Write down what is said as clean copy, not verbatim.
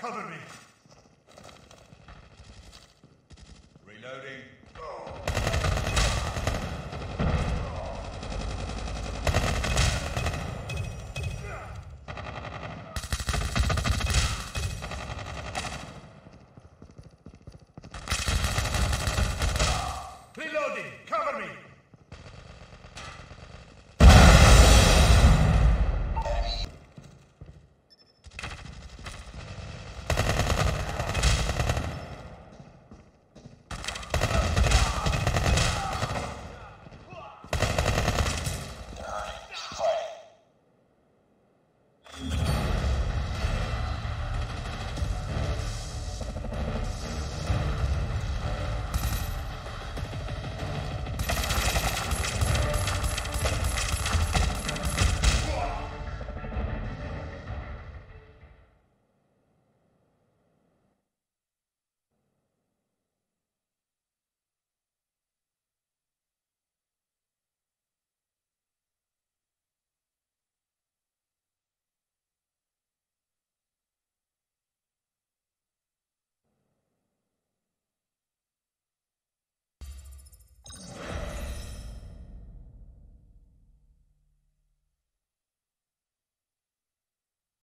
Cover me. Reloading. Oh.